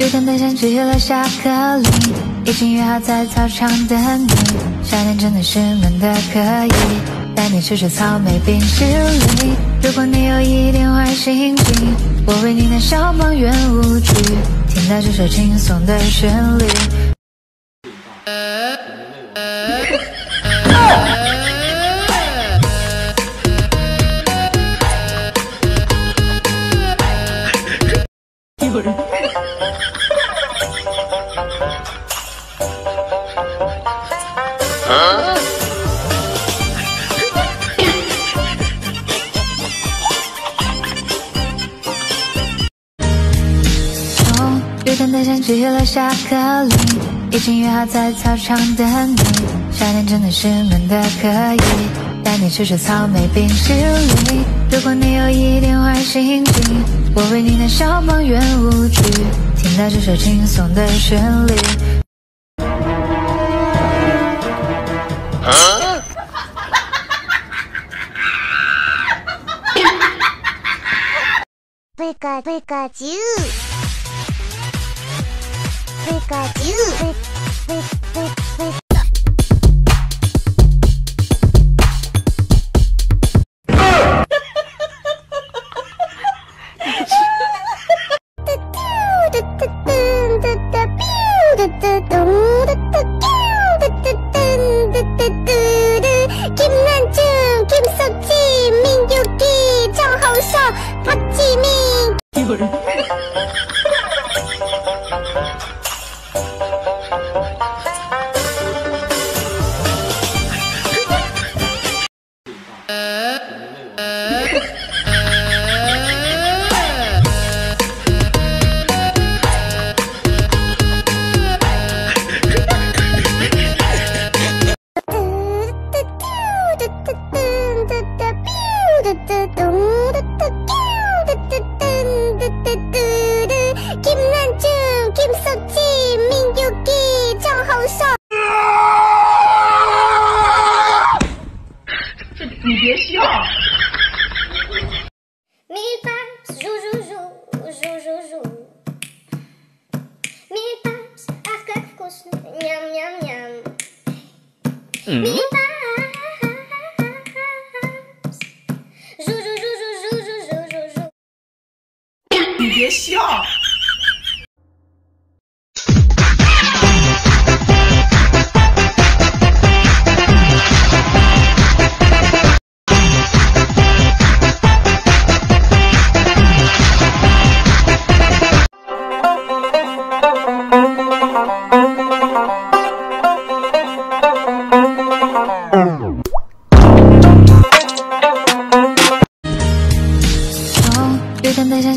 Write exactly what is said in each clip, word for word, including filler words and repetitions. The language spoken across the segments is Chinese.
雨点本身只有了巧克力，已经约好在操场等你。夏天真的是闷的可以，带你吃吃草莓冰淇淋。如果你有一点坏心情，我为你的小忙圆舞曲，听到这首轻松的旋律。呃呃呃雨点本身只有了巧克力，已经约好在操场等你。夏天真的是闷的可以，带你吃吃草莓冰淇淋。如果你有一点坏心情，我为你的小忙圆舞曲，听到这首轻松的旋律。啊贝卡贝卡啾，贝卡啾，贝贝贝贝。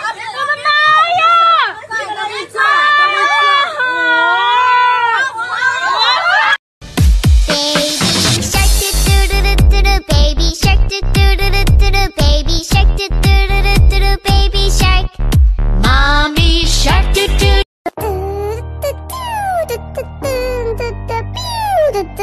我的妈呀！再来一次！Baby shark do do do do do, baby shark do do do do do, baby shark do do do. Baby shark, mommy shark, do do do do do do do do do do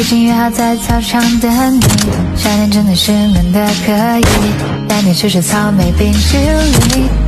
已经约好在操场等你，夏天真的是闷得可以，带你吃吃草莓冰淇淋。